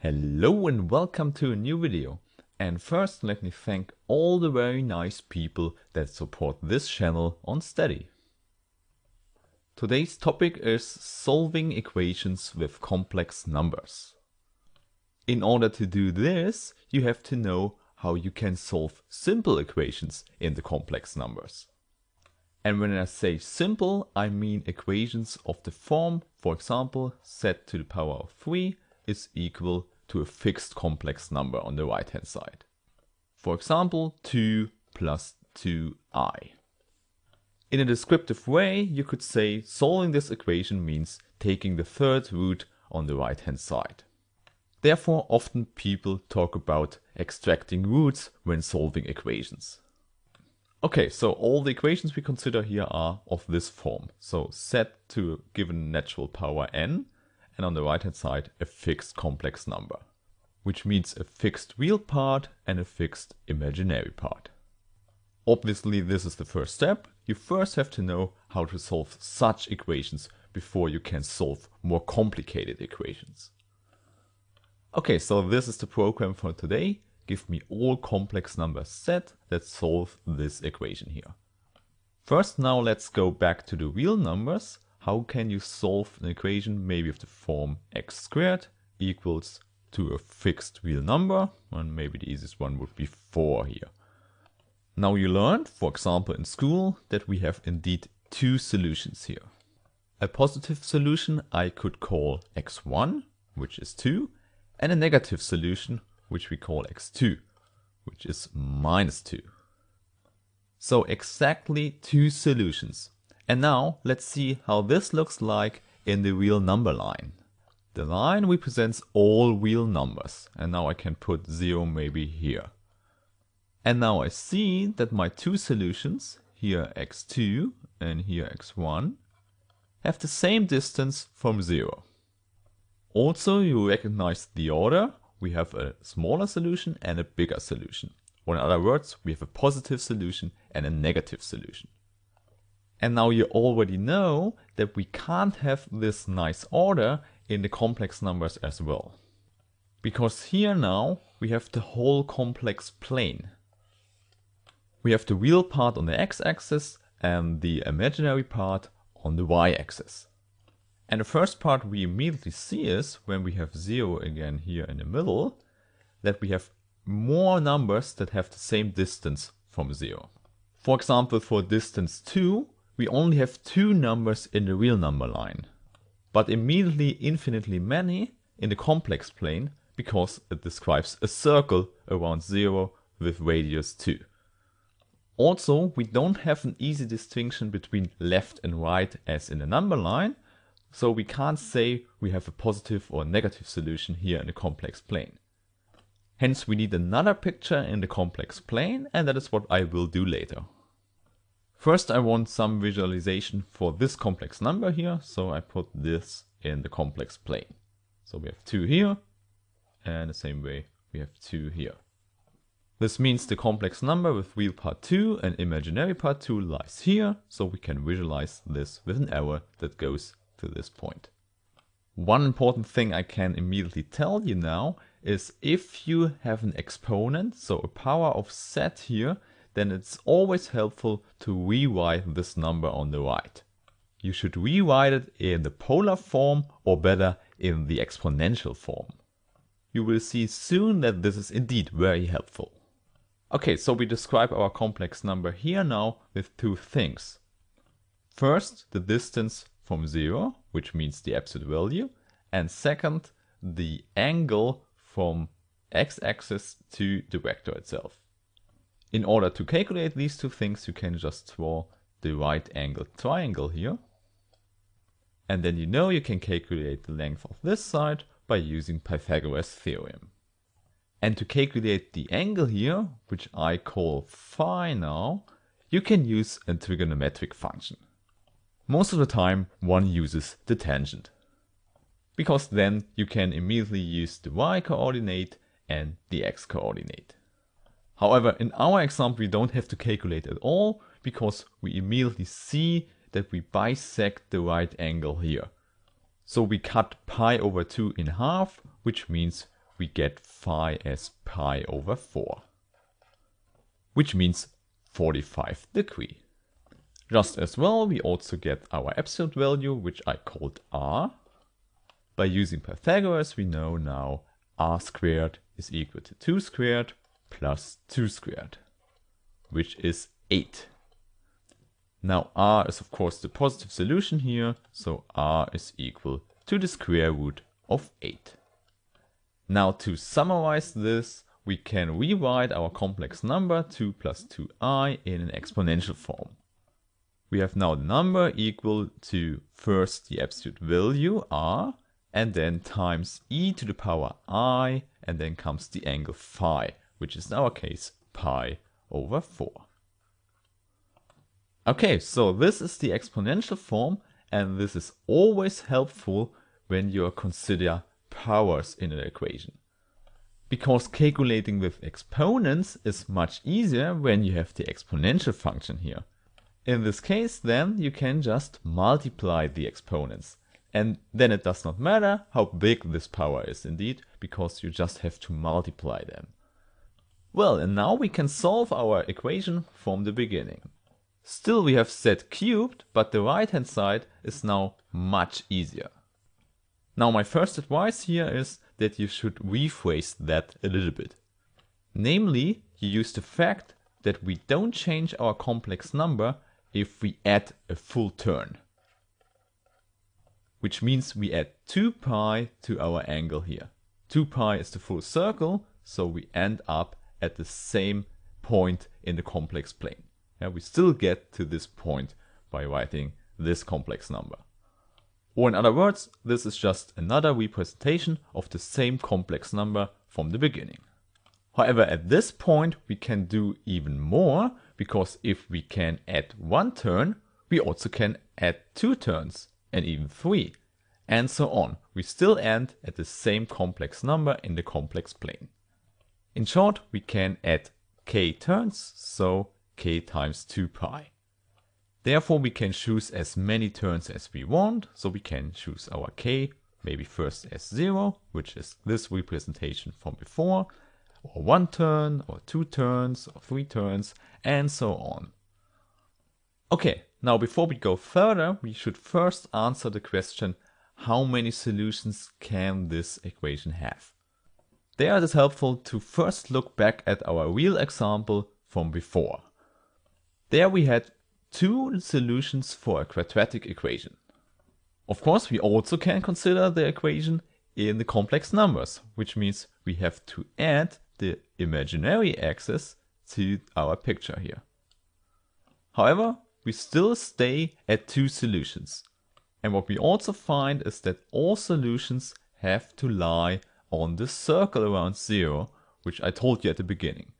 Hello and welcome to a new video, and first let me thank all the very nice people that support this channel on Steady. Today's topic is solving equations with complex numbers. In order to do this, you have to know how you can solve simple equations in the complex numbers. And when I say simple, I mean equations of the form, for example, z to the power of 3 is equal to a fixed complex number on the right hand side. For example, 2 plus 2i. In a descriptive way, you could say solving this equation means taking the third root on the right hand side. Therefore, often people talk about extracting roots when solving equations. Okay, so all the equations we consider here are of this form. So z to a given natural power n, and on the right hand side a fixed complex number, which means a fixed real part and a fixed imaginary part. Obviously this is the first step. You first have to know how to solve such equations before you can solve more complicated equations. Okay, so this is the program for today. Give me all complex numbers z that solve this equation here. First, now let's go back to the real numbers. How can you solve an equation maybe of the form x squared equals to a fixed real number, and maybe the easiest one would be 4 here. Now you learned, for example in school, that we have indeed two solutions here. A positive solution I could call x1, which is 2, and a negative solution which we call x2, which is minus 2. So exactly two solutions. And now let's see how this looks like in the real number line. The line represents all real numbers, and now I can put 0 maybe here. And now I see that my two solutions, here x2 and here x1, have the same distance from 0. Also, you recognize the order. We have a smaller solution and a bigger solution. Or in other words, we have a positive solution and a negative solution. And now you already know that we can't have this nice order in the complex numbers as well. Because here now we have the whole complex plane. We have the real part on the x-axis and the imaginary part on the y-axis. And the first part we immediately see is, when we have 0 again here in the middle, that we have more numbers that have the same distance from 0. For example, for distance 2, we only have two numbers in the real number line, but immediately infinitely many in the complex plane, because it describes a circle around 0 with radius 2. Also, we don't have an easy distinction between left and right as in the number line, so we can't say we have a positive or negative solution here in the complex plane. Hence, we need another picture in the complex plane, and that is what I will do later. First, I want some visualization for this complex number here, so I put this in the complex plane. So we have 2 here, and the same way we have 2 here. This means the complex number with real part 2 and imaginary part 2 lies here, so we can visualize this with an arrow that goes to this point. One important thing I can immediately tell you now is, if you have an exponent, so a power of z here, then it's always helpful to rewrite this number on the right. You should rewrite it in the polar form, or better, in the exponential form. You will see soon that this is indeed very helpful. Okay, so we describe our complex number here now with two things. First, the distance from 0, which means the absolute value, and second, the angle from x-axis to the vector itself. In order to calculate these two things, you can just draw the right angle triangle here. And then you know you can calculate the length of this side by using Pythagoras' theorem. And to calculate the angle here, which I call phi now, you can use a trigonometric function. Most of the time one uses the tangent, because then you can immediately use the y-coordinate and the x-coordinate. However, in our example, we don't have to calculate at all, because we immediately see that we bisect the right angle here. So we cut pi over 2 in half, which means we get phi as pi over 4, which means 45 degree. Just as well, we also get our absolute value, which I called r. By using Pythagoras, we know now r squared is equal to 2 squared plus 2 squared, which is 8. Now r is of course the positive solution here, so r is equal to the square root of 8. Now to summarize this, we can rewrite our complex number 2 plus 2i in an exponential form. We have now the number equal to first the absolute value r, and then times e to the power I, and then comes the angle phi, which is in our case pi over 4. Okay, so this is the exponential form, and this is always helpful when you consider powers in an equation, because calculating with exponents is much easier when you have the exponential function here. In this case, then, you can just multiply the exponents, and then it does not matter how big this power is indeed, because you just have to multiply them. Well, and now we can solve our equation from the beginning. Still we have z cubed, but the right hand side is now much easier. Now my first advice here is that you should rephrase that a little bit. Namely, you use the fact that we don't change our complex number if we add a full turn. Which means we add 2 pi to our angle here. 2 pi is the full circle, so we end up at the same point in the complex plane. Yeah, we still get to this point by writing this complex number. Or in other words, this is just another representation of the same complex number from the beginning. However, at this point we can do even more, because if we can add one turn, we also can add 2 turns, and even 3, and so on. We still end at the same complex number in the complex plane. In short, we can add k turns, so k times 2 pi. Therefore we can choose as many turns as we want, so we can choose our k, maybe first as 0, which is this representation from before, or 1 turn, or 2 turns, or 3 turns, and so on. Okay, now before we go further, we should first answer the question, how many solutions can this equation have? There it is helpful to first look back at our real example from before. There we had 2 solutions for a quadratic equation. Of course, we also can consider the equation in the complex numbers, which means we have to add the imaginary axis to our picture here. However, we still stay at 2 solutions. And what we also find is that all solutions have to lie on the circle around 0, which I told you at the beginning.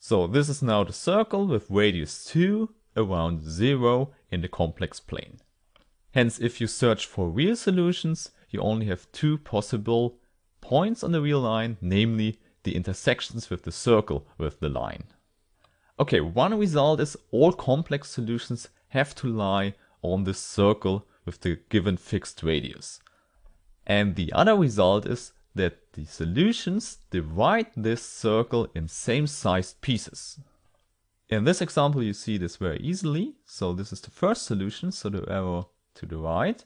So this is now the circle with radius 2 around 0 in the complex plane. Hence, if you search for real solutions, you only have 2 possible points on the real line, namely the intersections with the circle with the line. Okay, one result is all complex solutions have to lie on the circle with the given fixed radius. And the other result is that the solutions divide this circle in same-sized pieces. In this example you see this very easily. So this is the first solution, so the arrow to the right.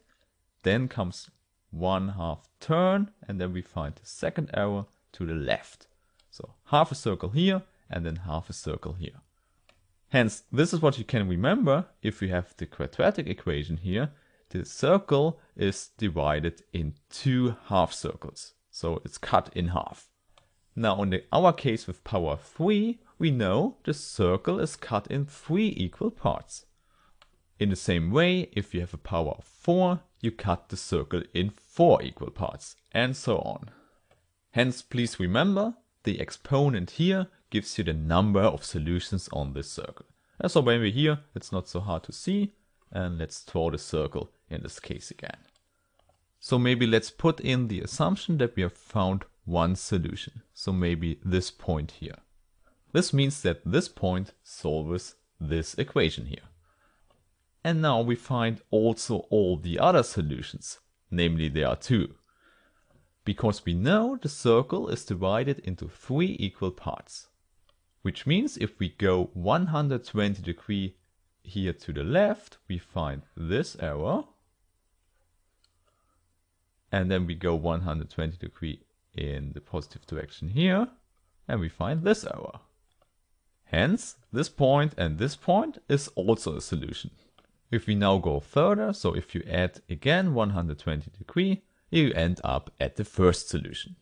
Then comes 1/2 turn, and then we find the second arrow to the left. So 1/2 a circle here, and then 1/2 a circle here. Hence, this is what you can remember if you have the quadratic equation here. The circle is divided in 2 half circles. So it's cut in half. Now in our case with power 3, we know the circle is cut in 3 equal parts. In the same way, if you have a power of 4, you cut the circle in 4 equal parts, and so on. Hence, please remember, the exponent here gives you the number of solutions on this circle. And so when we're here, it's not so hard to see. And let's draw the circle in this case again. So maybe let's put in the assumption that we have found one solution. So maybe this point here. This means that this point solves this equation here. And now we find also all the other solutions. Namely, there are 2. because we know the circle is divided into three equal parts. Which means if we go 120 degrees here to the left, we find this arrow. And then we go 120 degrees in the positive direction here, and we find this arrow. Hence, this point and this point is also a solution. If we now go further, so if you add again 120 degrees, you end up at the first solution.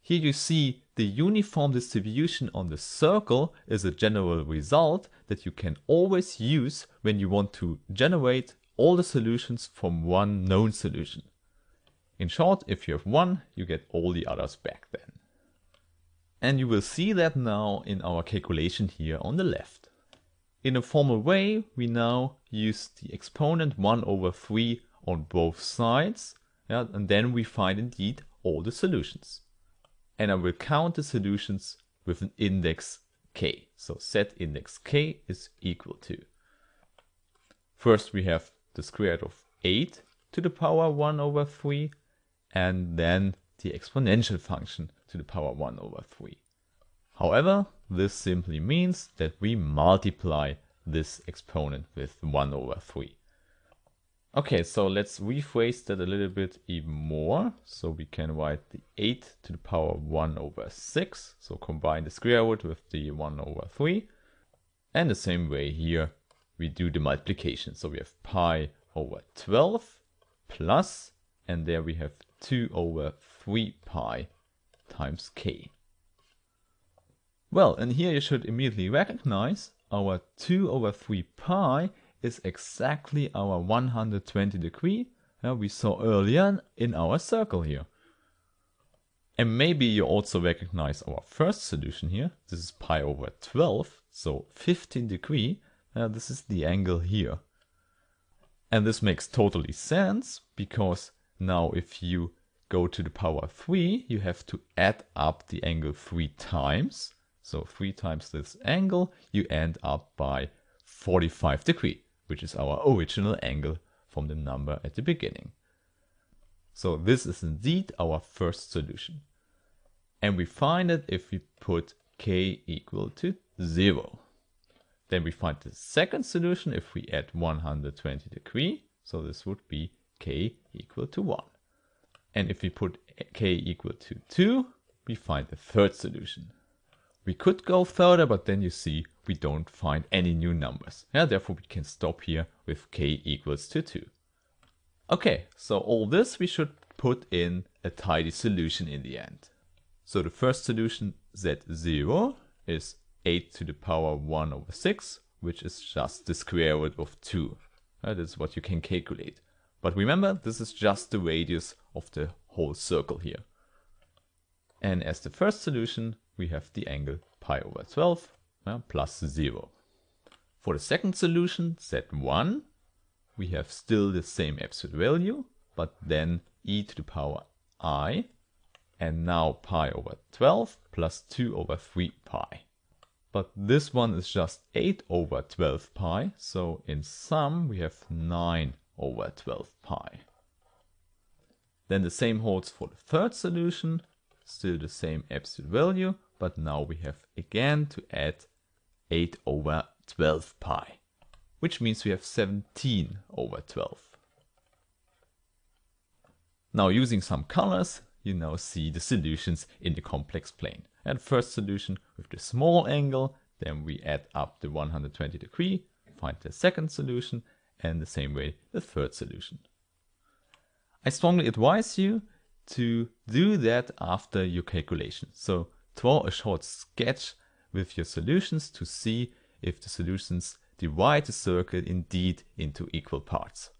Here you see the uniform distribution on the circle is a general result that you can always use when you want to generate all the solutions from one known solution. In short, if you have one, you get all the others back then. And you will see that now in our calculation here on the left. In a formal way, we now use the exponent 1 over 3 on both sides, and then we find indeed all the solutions. And I will count the solutions with an index k. So set index k is equal to. First we have the square root of 8 to the power 1 over 3, and then the exponential function to the power 1 over 3. However, this simply means that we multiply this exponent with 1 over 3. Okay, so let's rephrase that a little bit even more. So we can write the 8 to the power 1 over 6. So combine the square root with the 1 over 3. And the same way here, we do the multiplication. So we have pi over 12 plus, and there we have 2 over 3 pi times k. Well, and here you should immediately recognize our 2 over 3 pi is exactly our 120 degree we saw earlier in our circle here. And maybe you also recognize our first solution here. This is pi over 12, so 15 degree. This is the angle here. And this makes totally sense, because now if you go to the power 3, you have to add up the angle 3 times. So 3 times this angle, you end up by 45 degree. Which is our original angle from the number at the beginning. So this is indeed our first solution. And we find it if we put k equal to 0. Then we find the second solution if we add 120 degrees. So this would be k equal to 1. And if we put k equal to 2, we find the third solution. We could go further, but then you see we don't find any new numbers. Therefore, we can stop here with k equals to 2. Okay, so all this we should put in a tidy solution in the end. So the first solution z0 is 8 to the power 1 over 6, which is just the square root of 2. That is what you can calculate. But remember, this is just the radius of the whole circle here. And as the first solution, we have the angle pi over 12 plus 0. For the second solution, z1, we have still the same absolute value, but then e to the power I, and now pi over 12 plus 2 over 3 pi. But this one is just 8 over 12 pi, so in sum we have 9 over 12 pi. Then the same holds for the third solution, still the same absolute value, but now we have again to add 8 over 12 pi, which means we have 17 over 12. Now using some colors, you now see the solutions in the complex plane. And first solution with the small angle, then we add up the 120 degree, find the second solution, and the same way the third solution. I strongly advise you to do that after your calculation. So draw a short sketch with your solutions to see if the solutions divide the circle indeed into equal parts.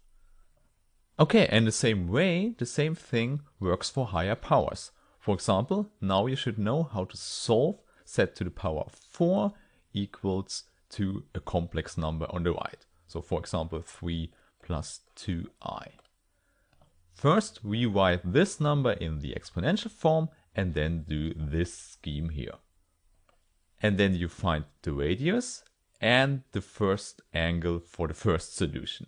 Okay, and the same way, the same thing works for higher powers. For example, now you should know how to solve z to the power 4 equals to a complex number on the right. So for example, 3 plus 2i. First, rewrite this number in the exponential form and then do this scheme here. And then you find the radius and the first angle for the first solution.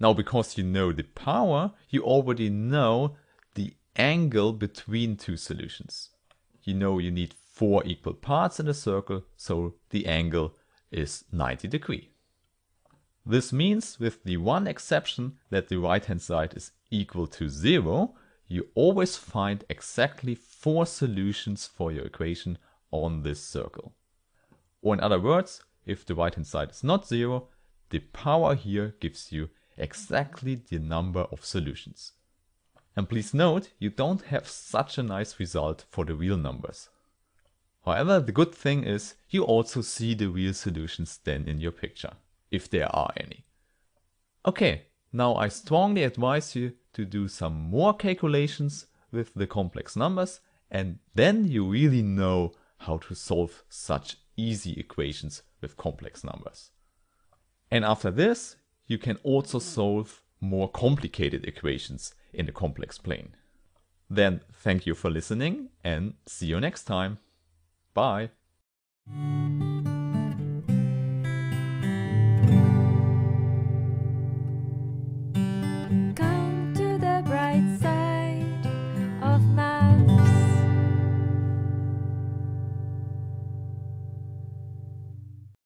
Now, because you know the power, you already know the angle between two solutions. You know you need four equal parts in a circle, so the angle is 90 degrees. This means, with the one exception that the right-hand side is equal to 0, you always find exactly four solutions for your equation on this circle. Or in other words, if the right-hand side is not 0, the power here gives you exactly the number of solutions. And please note, you don't have such a nice result for the real numbers. However, the good thing is, you also see the real solutions then in your picture, if there are any. Okay, now I strongly advise you to do some more calculations with the complex numbers, and then you really know how to solve such easy equations with complex numbers. And after this, you can also solve more complicated equations in the complex plane. Then thank you for listening and see you next time. Bye!